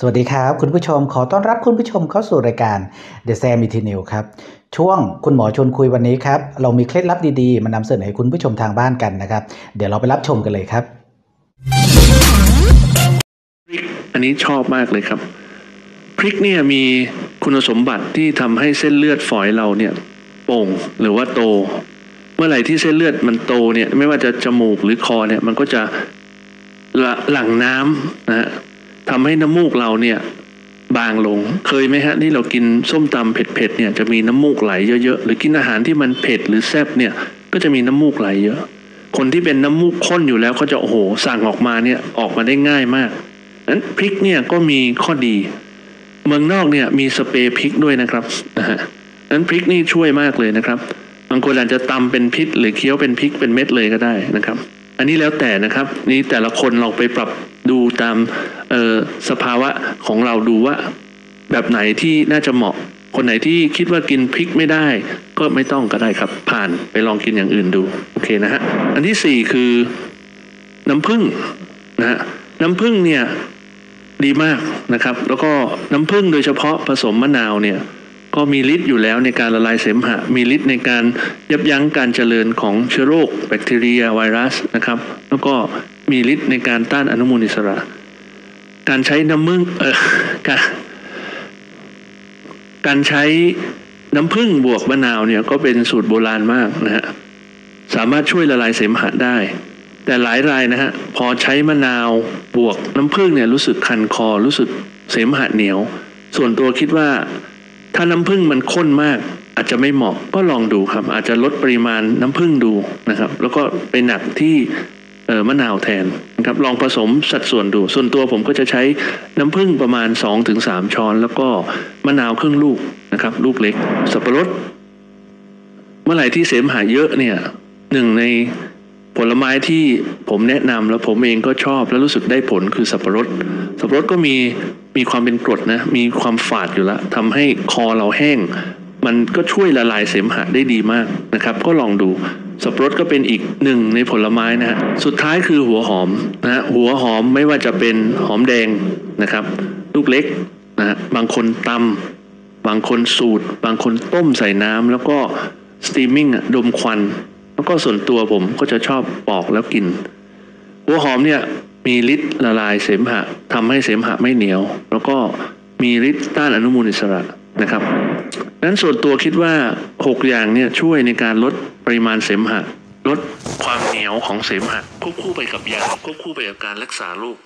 สวัสดีครับคุณผู้ชมขอต้อนรับคุณผู้ชมเข้าสู่รายการ The Samy News ครับช่วงคุณหมอชวนคุยวันนี้ครับเรามีเคล็ดลับดีๆมานำเสนอให้คุณผู้ชมทางบ้านกันนะครับเดี๋ยวเราไปรับชมกันเลยครับอันนี้ชอบมากเลยครับพริกเนี่ยมีคุณสมบัติที่ทำให้เส้นเลือดฝอยเราเนี่ยโป่งหรือว่าโตเมื่อไหร่ที่เส้นเลือดมันโตเนี่ยไม่ว่าจะจมูกหรือคอเนี่ยมันก็จะหลั่งน้ำนะฮะทำให้น้ำมูกเราเนี่ยบางลงเคยไหมฮะที่เรากินส้มตำเผ็ดๆเนี่ยจะมีน้ำมูกไหลเยอะๆหรือกินอาหารที่มันเผ็ดหรือแซ่บเนี่ยก็จะมีน้ำมูกไหลเยอะคนที่เป็นน้ำมูกข้นอยู่แล้วเขาจะโอ้โหสั่งออกมาเนี่ยออกมาได้ง่ายมากนั้นพริกเนี่ยก็มีข้อดีเมืองนอกเนี่ยมีสเปรย์พริกด้วยนะครับนั้นพริกนี่ช่วยมากเลยนะครับบางคนอาจจะตำเป็นพริกหรือเคี้ยวเป็นพริกเป็นเม็ดเลยก็ได้นะครับอันนี้แล้วแต่นะครับนี่แต่ละคนเราไปปรับดูตามสภาวะของเราดูว่าแบบไหนที่น่าจะเหมาะคนไหนที่คิดว่ากินพริกไม่ได้ก็ไม่ต้องก็ได้ครับผ่านไปลองกินอย่างอื่นดูโอเคนะฮะอันที่สี่คือน้ำผึ้งนะฮะน้ำผึ้งเนี่ยดีมากนะครับแล้วก็น้ำผึ้งโดยเฉพาะผสมมะนาวเนี่ยก็มีฤทธิ์อยู่แล้วในการละลายเสมหะมีฤทธิ์ในการยับยั้งการเจริญของเชื้อโรคแบคทีเรียไวรัสนะครับแล้วก็มีฤทธิ์ในการต้านอนุมูลอิสระการใช้น้ำผึ้งการใช้น้ำผึ้งบวกมะนาวเนี่ยก็เป็นสูตรโบราณมากนะฮะสามารถช่วยละลายเสมหะได้แต่หลายรายนะฮะพอใช้มะนาวบวกน้ำผึ้งเนี่ยรู้สึกคันคอรู้สึกเสมหะเหนียวส่วนตัวคิดว่าถ้าน้ำผึ้งมันข้นมากอาจจะไม่เหมาะก็ลองดูครับอาจจะลดปริมาณน้ำผึ้งดูนะครับแล้วก็ไปหนักที่มะนาวแทนนะครับลองผสมสัดส่วนดูส่วนตัวผมก็จะใช้น้ำผึ้งประมาณ 2-3 ช้อนแล้วก็มะนาวครึ่งลูกนะครับลูกเล็กสับปะรดเมื่อไหร่ที่เสมหะเยอะเนี่ยหนึ่งในผลไม้ที่ผมแนะนำแล้วผมเองก็ชอบและรู้สึกได้ผลคือสับปะรดสับปะรดก็มีความเป็นกรดนะมีความฝาดอยู่แล้วทำให้คอเราแห้งมันก็ช่วยละลายเสมหะได้ดีมากนะครับก็ลองดูสับปะรดก็เป็นอีกหนึ่งในผลไม้นะฮะสุดท้ายคือหัวหอมนะฮะหัวหอมไม่ว่าจะเป็นหอมแดงนะครับลูกเล็กนะฮะบางคนตำบางคนสูตรบางคนต้มใส่น้ำแล้วก็สตีมมิ่งดมควันแล้วก็ส่วนตัวผมก็จะชอบปอกแล้วกินหัวหอมเนี่ยมีฤทธิ์ละลายเสมหะทำให้เสมหะไม่เหนียวแล้วก็มีฤทธิ์ต้านอนุมูลอิสระนะครับนั้นส่วนตัวคิดว่า6อย่างเนี่ยช่วยในการลดปริมาณเสมหะลดความเหนียวของเสมหะควบคู่ไปกับยาควบคู่ไปกับการรักษาโรค